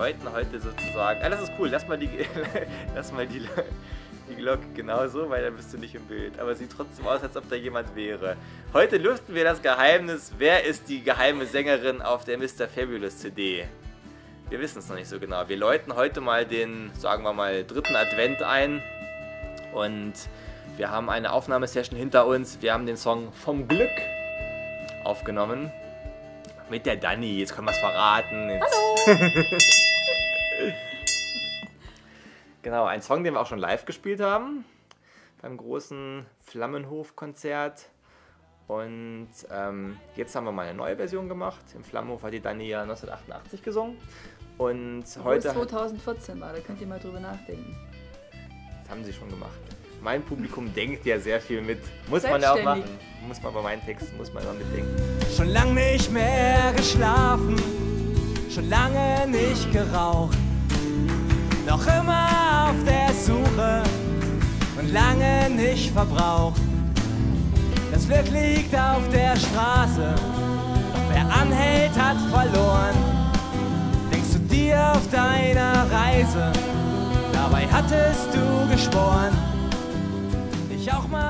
Leuten heute sozusagen... Ah, das ist cool, lass mal die Glocke genau so, weil dann bist du nicht im Bild. Aber sieht trotzdem aus, als ob da jemand wäre. Heute lüften wir das Geheimnis. Wer ist die geheime Sängerin auf der Mr. Fabulous CD? Wir wissen es noch nicht so genau. Wir läuten heute mal den, sagen wir mal, 3. Advent ein. Und wir haben eine Aufnahmesession hinter uns. Wir haben den Song Vom Glück aufgenommen. Mit der Dani. Jetzt können wir es verraten. Jetzt. Hallo! Genau, ein Song, den wir auch schon live gespielt haben. Beim großen Flammenhof-Konzert. Und jetzt haben wir mal eine neue Version gemacht. Im Flammenhof hat die Dani ja 1988 gesungen. Und heute... 2014 war, da könnt ihr mal drüber nachdenken. Das haben sie schon gemacht. Mein Publikum denkt ja sehr viel mit. Muss man ja auch machen. Muss man bei meinen Texten, muss man immer mitdenken. Schon lange nicht mehr geschlafen, schon lange nicht geraucht. Noch immer auf der Suche und lange nicht verbraucht. Das Glück liegt auf der Straße, doch wer anhält, hat verloren. Denkst du dir auf deiner Reise, dabei hattest du geschworen, dich auch mal